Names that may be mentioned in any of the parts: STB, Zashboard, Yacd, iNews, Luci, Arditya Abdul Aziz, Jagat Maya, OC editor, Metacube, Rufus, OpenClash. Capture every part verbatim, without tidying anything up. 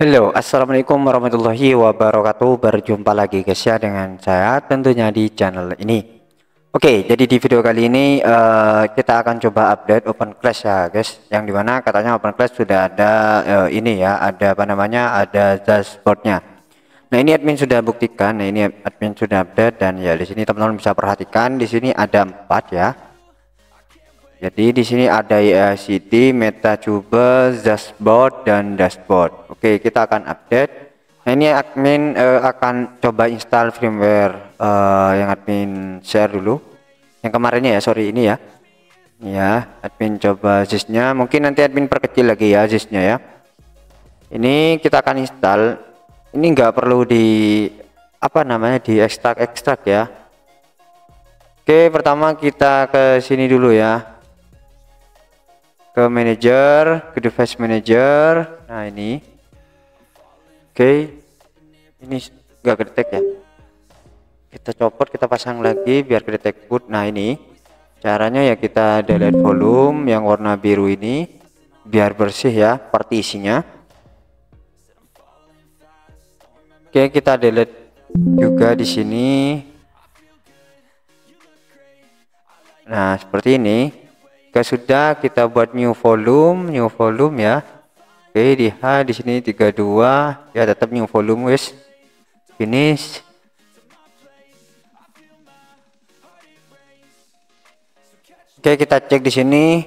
Halo, assalamualaikum warahmatullahi wabarakatuh. Berjumpa lagi guys ya dengan saya tentunya di channel ini. Oke, jadi di video kali ini uh, kita akan coba update OpenClash ya guys, yang dimana katanya OpenClash sudah ada uh, ini ya, ada apa namanya, ada dashboardnya. Nah ini admin sudah buktikan, nah ini admin sudah update, dan ya di sini teman-teman bisa perhatikan di sini ada empat ya. Jadi di sini ada Yacd, Metacube, Zashboard dan Dashboard. Oke, kita akan update. Nah, ini admin uh, akan coba install firmware uh, yang admin share dulu. Yang kemarinnya ya, sorry ini ya. Ya, admin coba sysnya. Mungkin nanti admin perkecil lagi ya sysnya ya. Ini kita akan install. Ini nggak perlu di apa namanya di ekstrak-ekstrak ya. Oke, pertama kita ke sini dulu ya. Ke manager, ke device manager. Nah ini oke, okay. Ini enggak kedetek ya, kita copot, kita pasang lagi biar kedetek boot. Nah ini caranya ya, kita delete volume yang warna biru ini biar bersih ya partisinya. Oke, okay, kita delete juga di sini. Nah seperti ini. Oke, sudah kita buat new volume, new volume ya. Oke, di H di sini tiga puluh dua ya, tetap new volume wis. Finish. Oke, kita cek di sini.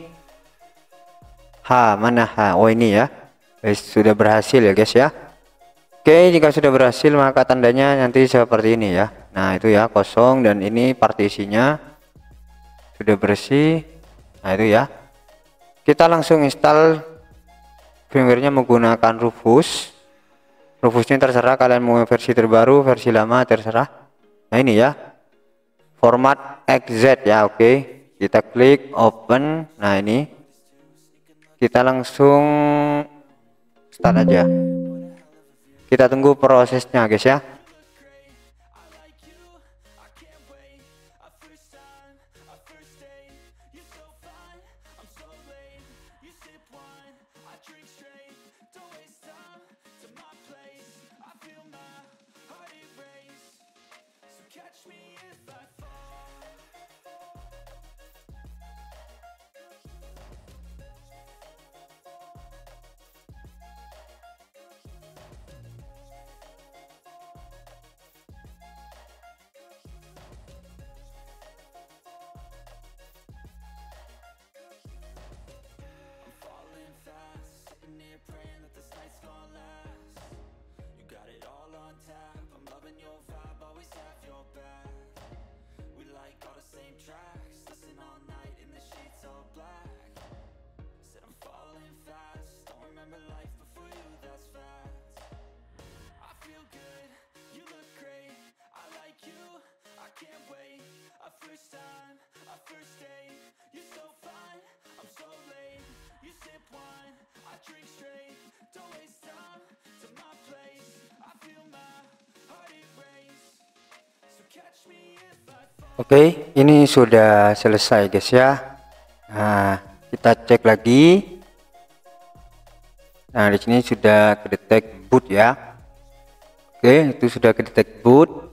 H mana H? Oh ini ya. Wis, sudah berhasil ya guys ya. Oke, jika sudah berhasil maka tandanya nanti seperti ini ya. Nah, itu ya kosong, dan ini partisinya sudah bersih. Nah itu ya, kita langsung install firmware-nya menggunakan Rufus. Rufusnya terserah kalian mau versi terbaru, versi lama terserah. Nah ini ya, format Yacd ya. Oke, kita klik open. Nah ini kita langsung start aja. Kita tunggu prosesnya guys ya. Oke, ini sudah selesai guys ya. Nah, kita cek lagi. Nah, di sini sudah kedetek boot ya. Oke, itu sudah kedetek boot.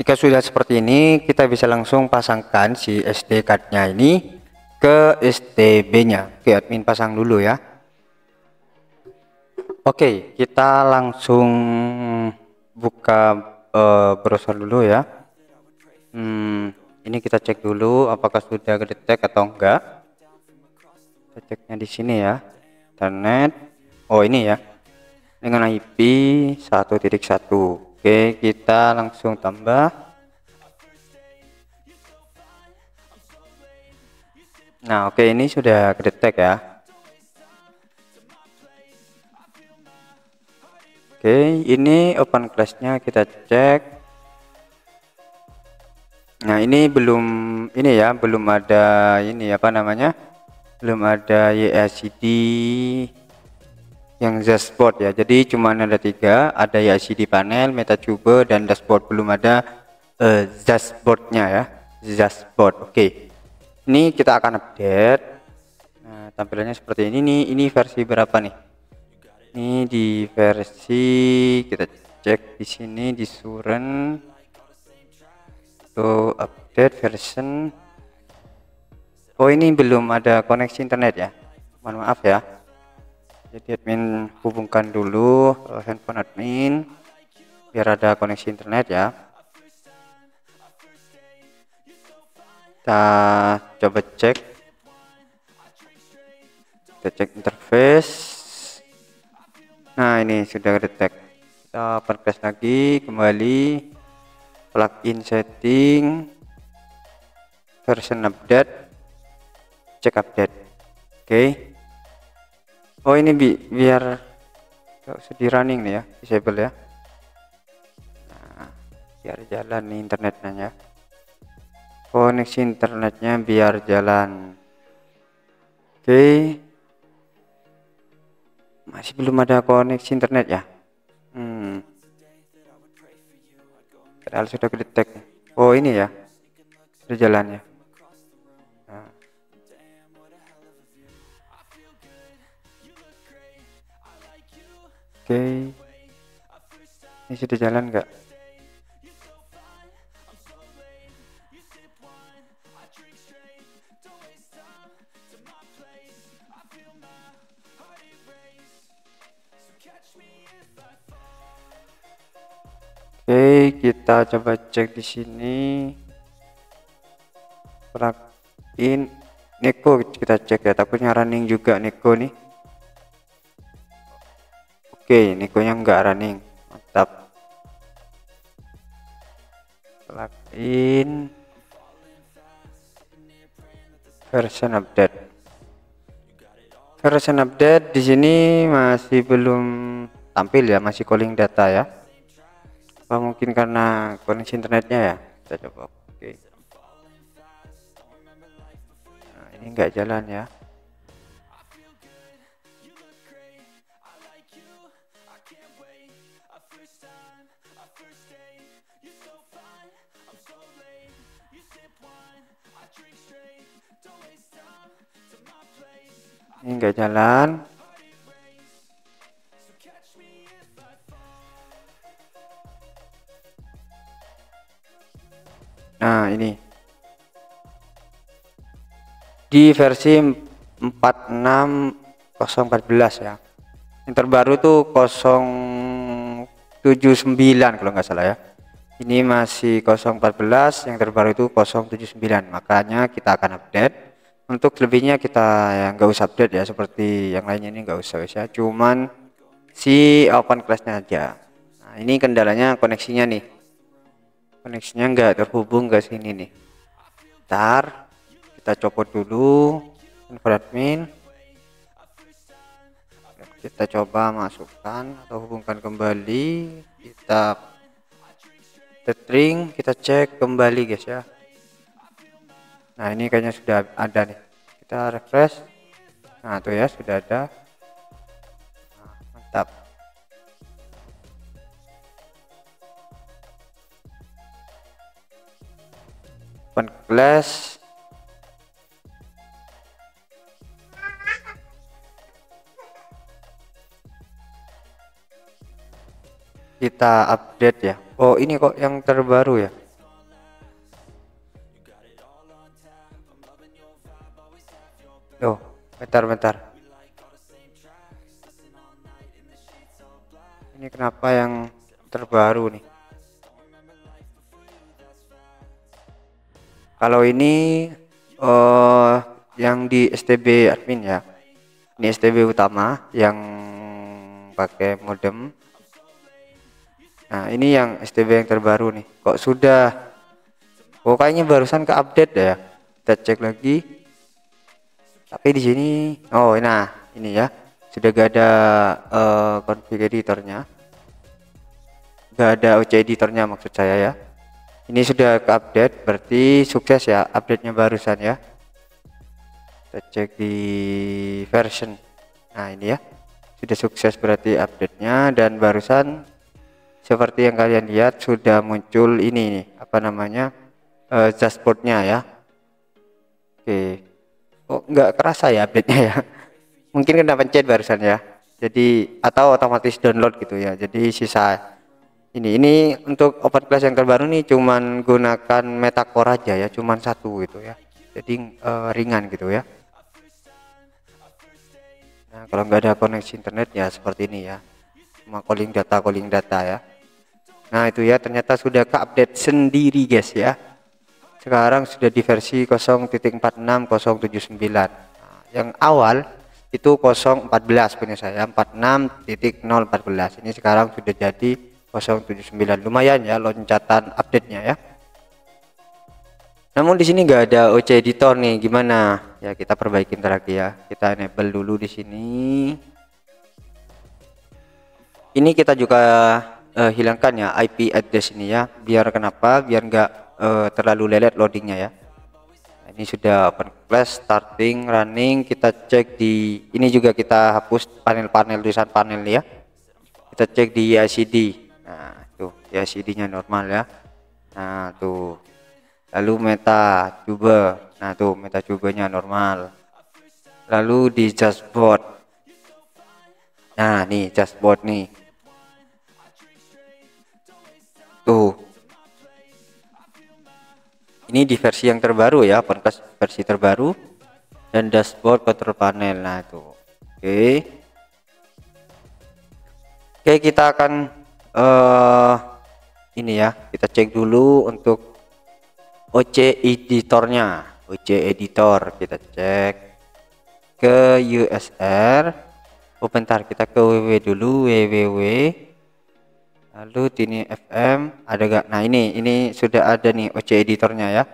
Jika sudah seperti ini, kita bisa langsung pasangkan si S D card-nya ini ke S T B-nya. Oke, admin pasang dulu ya. Oke, kita langsung buka uh, browser dulu ya. Hmm, ini kita cek dulu apakah sudah kedetek atau enggak. Kita ceknya di sini ya. Internet. Oh, ini ya. Dengan I P satu titik satu. Oke, kita langsung tambah. Nah, oke, ini sudah kedetek ya. Oke, okay, ini open class-nya kita cek. Nah, ini belum ini ya, belum ada ini apa namanya? Belum ada Yacd yang dashboard ya. Jadi cuma ada tiga, ada Yacd panel, Metacube dan dashboard, belum ada uh, dashboard-nya ya. Dashboard. Oke. Okay. Ini kita akan update. Nah, tampilannya seperti ini nih. Ini versi berapa nih? ini di versi, kita cek di sini di suren tuh update version. Oh, ini belum ada koneksi internet ya, mohon maaf ya. Jadi admin hubungkan dulu handphone admin biar ada koneksi internet ya. Kita coba cek, kita cek interface. Nah, ini sudah detect. Kita perpres lagi, kembali plugin setting version update, cek update. Oke, okay. Oh, ini bi biar nggak usah di running nih ya, disable ya. Nah, biar jalan nih internetnya ya, koneksi internetnya biar jalan. Oke, okay. Masih belum ada koneksi internet ya. Hmm. Padahal sudah kedetek. Oh, ini ya, sudah jalan ya. Nah. Oke, okay. Ini sudah jalan enggak? Oke, kita coba cek di sini plugin Neko, kita cek ya, takutnya running juga Neko nih. Oke, Nekonya enggak running, mantap. Plugin version update, version update di sini masih belum tampil ya, masih calling data ya. Apa mungkin karena koneksi internetnya ya, kita coba. Oke, nah, ini enggak jalan ya. Ini enggak jalan. Nah, ini di versi empat enam nol satu empat ya, yang terbaru tuh nol tujuh sembilan kalau nggak salah ya. Ini masih nol satu empat, yang terbaru itu nol tujuh sembilan, makanya kita akan update. Untuk lebihnya kita yang nggak usah update ya, seperti yang lainnya ini nggak usah ya, cuman si OpenClash-nya aja. Nah, ini kendalanya koneksinya nih, koneksinya enggak terhubung ke sini nih. Ntar kita copot dulu info admin, kita coba masukkan atau hubungkan kembali. Kita tethering, kita cek kembali guys ya. Nah, ini kayaknya sudah ada nih, kita refresh. Nah, tuh ya, sudah ada. Nah, mantap. OpenClash kita update ya. Oh, ini kok yang terbaru ya. Oh, bentar-bentar, ini kenapa yang terbaru nih? Kalau ini uh, yang di S T B admin ya, ini S T B utama yang pakai modem. Nah, ini yang S T B yang terbaru nih, kok sudah, oh kayaknya barusan ke update ya. Kita cek lagi, tapi di sini, oh nah ini ya, sudah gak ada uh, config editornya, gak ada O C editornya maksud saya ya. Ini sudah ke update, berarti sukses ya update-nya barusan ya. Kita cek di version. Nah, ini ya, sudah sukses berarti update-nya, dan barusan seperti yang kalian lihat sudah muncul ini nih, apa namanya, uh, dashboard-nya ya. Oke, kok nggak kerasa ya update-nya ya? Mungkin kena pencet barusan ya. jadi atau otomatis download gitu ya. Jadi sisa ini ini untuk OpenClash yang terbaru nih cuman gunakan Metacube aja ya, cuman satu gitu ya, jadi e, ringan gitu ya. Nah kalau nggak ada koneksi internet ya seperti ini ya, cuma calling data calling data ya. Nah itu ya, ternyata sudah ke update sendiri guys ya, sekarang sudah di versi nol titik empat enam nol tujuh sembilan. Nah, yang awal itu nol titik empat belas punya saya, empat enam titik nol empat belas, ini sekarang sudah jadi nol titik tujuh sembilan. Lumayan ya loncatan update nya ya. Namun di sini enggak ada O C editor nih, gimana ya, kita perbaikin lagi ya. Kita enable dulu di sini, ini kita juga uh, hilangkan ya I P address ini ya, biar kenapa biar enggak Uh, terlalu lelet loadingnya ya. Nah, ini sudah OpenClash starting running, kita cek di ini juga, kita hapus panel-panel tulisan panel ya, kita cek di Yacd. Nah tuh Yacd nya normal ya. Nah tuh lalu Metacube, nah tuh Metacube nya normal, lalu di Zashboard, nah nih Zashboard nih tuh. Ini di versi yang terbaru ya, OpenClash versi terbaru, dan dashboard control panel. Nah itu oke okay. oke okay, kita akan uh, ini ya, kita cek dulu untuk O C editornya. O C editor kita cek ke U S R, oh bentar kita ke www dulu, www lalu ini F M ada gak? Nah ini ini sudah ada nih O C editornya ya,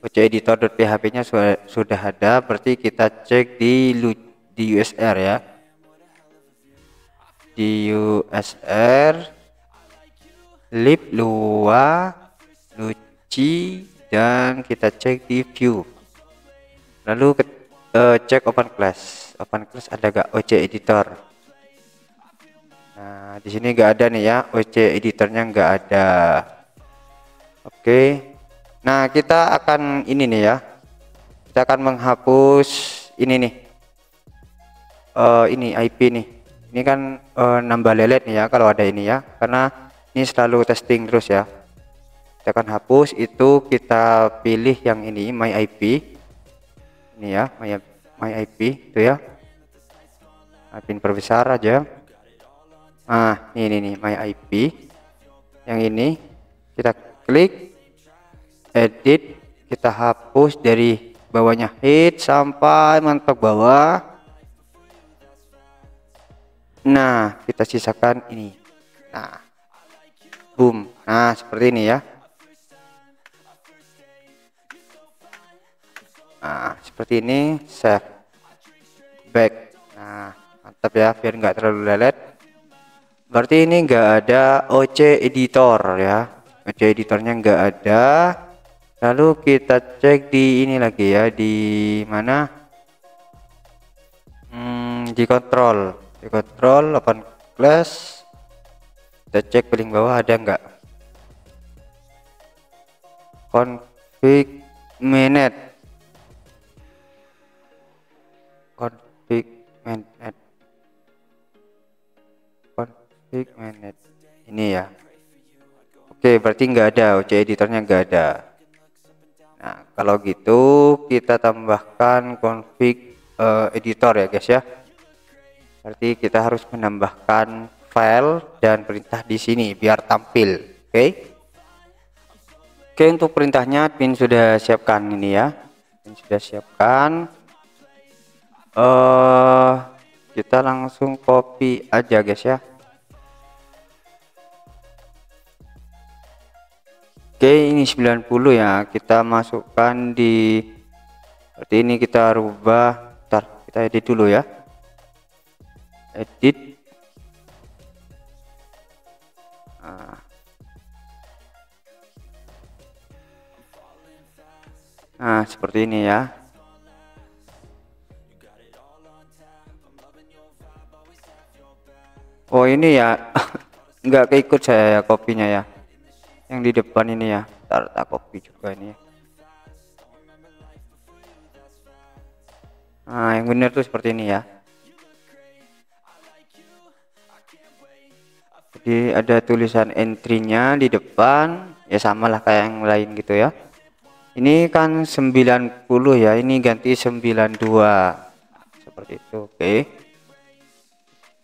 O C editor.php nya sudah, sudah ada, berarti kita cek di di U S R ya, di U S R lib lua luci, dan kita cek di view, lalu ke, uh, cek OpenClash. OpenClash ada gak O C editor? Nah, di sini enggak ada nih ya, O C editornya enggak ada. Oke. Okay. Nah, kita akan ini nih ya. Kita akan menghapus ini nih. Uh, ini I P nih. Ini kan uh, nambah lelet nih ya kalau ada ini ya, karena ini selalu testing terus ya. Kita akan hapus itu, kita pilih yang ini my I P. Ini ya, my, my I P itu ya. I P perbesar aja. Ah, ini nih my I P. Yang ini kita klik edit, kita hapus dari bawahnya hit sampai mentok bawah. Nah, kita sisakan ini. Nah. Boom. Nah, seperti ini ya. Nah, seperti ini, save. Back. Nah, mantap ya, biar enggak terlalu lelet. Berarti ini enggak ada O C editor ya, O C editornya enggak ada. Lalu kita cek di ini lagi ya, di mana? Hmm, di kontrol, di kontrol OpenClash. Kita cek paling bawah ada enggak? Config manage, config manage. Manage. Ini ya, oke berarti nggak ada, O C editornya nggak ada. Nah kalau gitu kita tambahkan config uh, editor ya guys ya, berarti kita harus menambahkan file dan perintah di sini biar tampil. Oke oke untuk perintahnya admin sudah siapkan ini ya, admin sudah siapkan. Uh, kita langsung copy aja guys ya. Oke ini sembilan puluh ya, kita masukkan di seperti ini, kita rubah, ntar kita edit dulu ya, edit. Nah, nah seperti ini ya. Oh ini ya nggak keikut saya kopinya ya, yang di depan ini ya, ntar tak copy juga ini. Nah yang bener tuh seperti ini ya. Jadi ada tulisan entry-nya di depan ya, samalah kayak yang lain gitu ya. Ini kan sembilan puluh ya, ini ganti sembilan puluh dua seperti itu. Oke,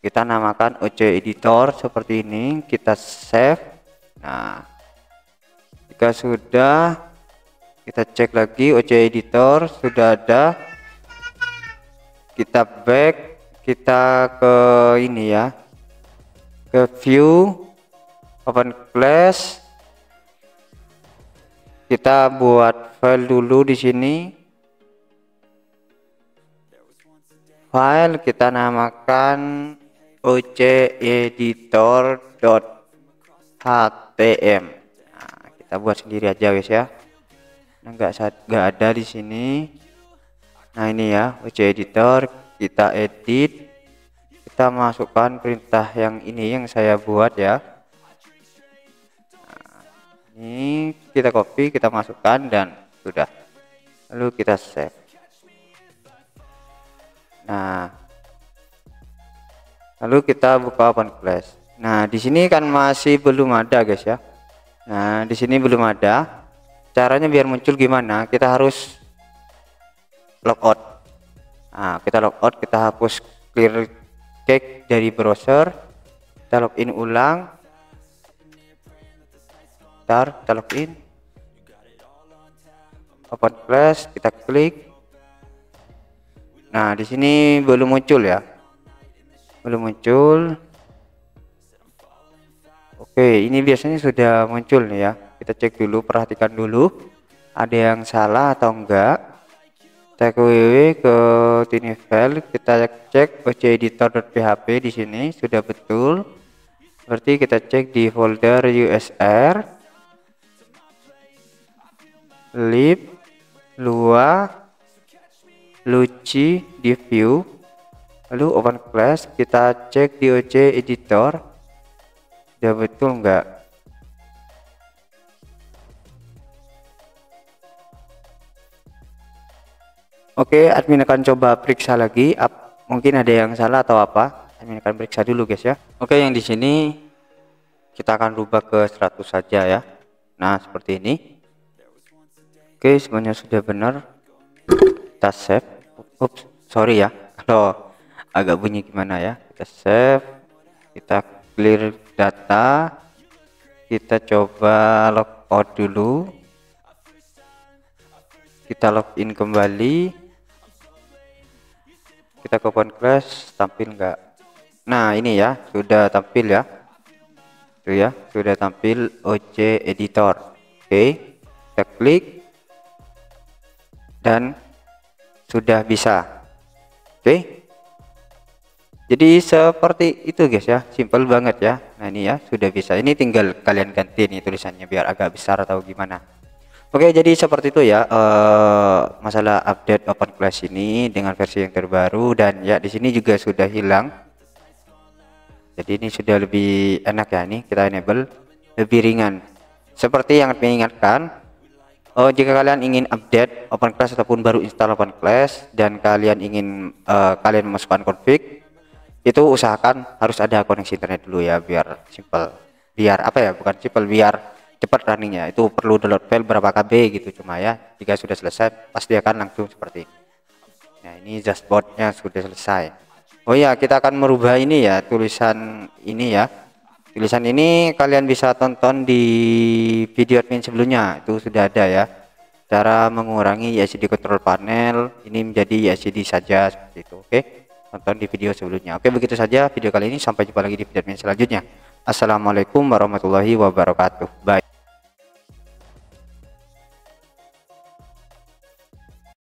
kita namakan O C editor seperti ini, kita save. Nah, jika sudah, kita cek lagi O C editor sudah ada. Kita back, kita ke ini ya, ke view OpenClash. Kita buat file dulu di sini. File kita namakan oceditor.htm. Nah, kita buat sendiri aja guys ya. Enggak nah, enggak ada di sini. Nah, ini ya oceditor, kita edit. Kita masukkan perintah yang ini yang saya buat ya. Ini kita copy, kita masukkan dan sudah, lalu kita save. Nah, lalu kita buka OpenClash. Nah, di sini kan masih belum ada guys ya. Nah, di sini belum ada. Caranya biar muncul gimana, kita harus logout. Nah, kita logout, kita hapus clear cake dari browser, kita login ulang. Ntar kita login OpenClash, kita klik. Nah, di sini belum muncul ya, belum muncul. Oke, ini biasanya sudah muncul nih ya. Kita cek dulu, perhatikan dulu ada yang salah atau enggak. Kita ke www, ke tini file, kita cek oceditor.php, di sini sudah betul. Berarti kita cek di folder usr lib lua luci di view, lalu OpenClash, kita cek di O C editor udah betul enggak. Oke, admin akan coba periksa lagi, Ap, mungkin ada yang salah atau apa. Admin akan periksa dulu guys ya. Oke, yang di sini kita akan rubah ke seratus saja ya. Nah, seperti ini. Oke, semuanya sudah benar. Kita save. Ups, sorry ya kalau agak bunyi gimana ya. Kita save, kita clear data, kita coba logout dulu, kita login kembali, kita ke OpenClash. Tampil enggak? Nah, ini ya sudah tampil ya, itu ya sudah tampil O C editor. Oke, kita klik dan sudah bisa. Oke, jadi seperti itu guys ya, simple banget ya. Nah, ini ya sudah bisa, ini tinggal kalian ganti nih tulisannya biar agak besar atau gimana. Oke, jadi seperti itu ya uh, masalah update OpenClash ini dengan versi yang terbaru. Dan ya di sini juga sudah hilang, jadi ini sudah lebih enak ya. Ini kita enable, lebih ringan. Seperti yang mengingatkan, oh, jika kalian ingin update OpenClash ataupun baru install OpenClash dan kalian ingin uh, kalian memasukkan config, itu usahakan harus ada koneksi internet dulu ya, biar simple, biar apa ya, bukan simple, biar cepat runningnya. Itu perlu download file berapa K B gitu cuma ya. Jika sudah selesai pasti akan langsung seperti ini. Nah, ini dashboardnya sudah selesai. Oh ya, kita akan merubah ini ya, tulisan ini ya. Tulisan ini kalian bisa tonton di video admin sebelumnya, itu sudah ada ya. Cara mengurangi Y C D control panel ini menjadi Y C D saja seperti itu. Oke, tonton di video sebelumnya. Oke, begitu saja video kali ini. Sampai jumpa lagi di video admin selanjutnya. Assalamualaikum warahmatullahi wabarakatuh. Bye.